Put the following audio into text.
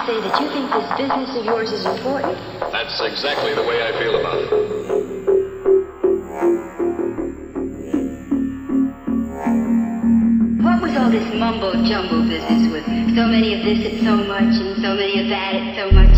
to say that you think this business of yours is important. That's exactly the way I feel about it. All this mumbo-jumbo business with so many of this at so much and so many of that at so much.